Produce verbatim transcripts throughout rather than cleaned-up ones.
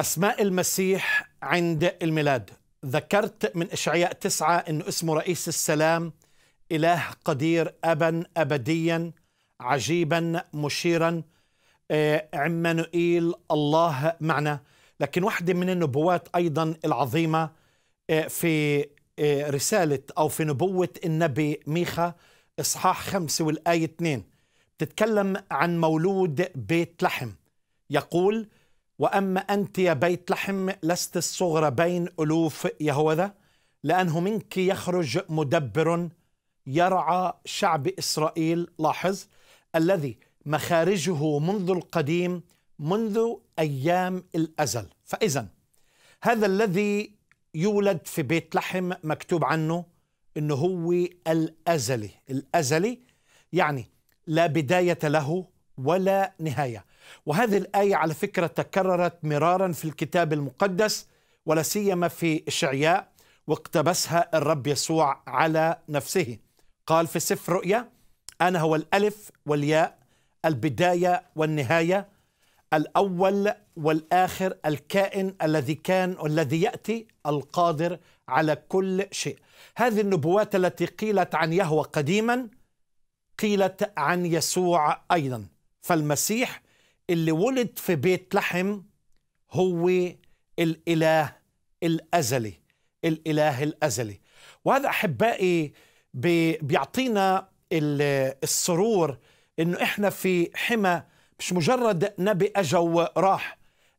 أسماء المسيح عند الميلاد. ذكرت من إشعياء تسعة أنه اسمه رئيس السلام، إله قدير، أبا أبديا، عجيبا مشيرا، عمانوئيل، الله معنا. لكن واحدة من النبوات أيضا العظيمة في رسالة أو في نبوة النبي ميخا إصحاح خمسة والآية اثنين بتتكلم عن مولود بيت لحم، يقول: وأما أنت يا بيت لحم لست الصغرى بين ألوف يهوذا، لأنه منك يخرج مدبر يرعى شعب إسرائيل، لاحظ، الذي مخارجه منذ القديم منذ أيام الأزل. فإذا هذا الذي يولد في بيت لحم مكتوب عنه أنه هو الأزلي. الأزلي يعني لا بداية له ولا نهاية. وهذه الآية على فكرة تكررت مرارا في الكتاب المقدس، ولا سيما في إشعياء، واقتبسها الرب يسوع على نفسه. قال في سفر رؤيا: أنا هو الألف والياء، البداية والنهاية، الأول والآخر، الكائن الذي كان والذي يأتي، القادر على كل شيء. هذه النبوات التي قيلت عن يهوه قديما قيلت عن يسوع أيضا. فالمسيح اللي ولد في بيت لحم هو الإله الأزلي، الإله الأزلي. وهذا أحبائي بيعطينا السرور إنه إحنا في حمى، مش مجرد نبي أجا وراح،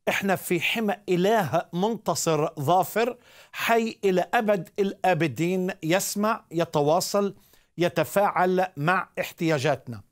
إحنا في حمى إله منتصر ظافر حي إلى أبد الآبدين، يسمع، يتواصل، يتفاعل مع احتياجاتنا.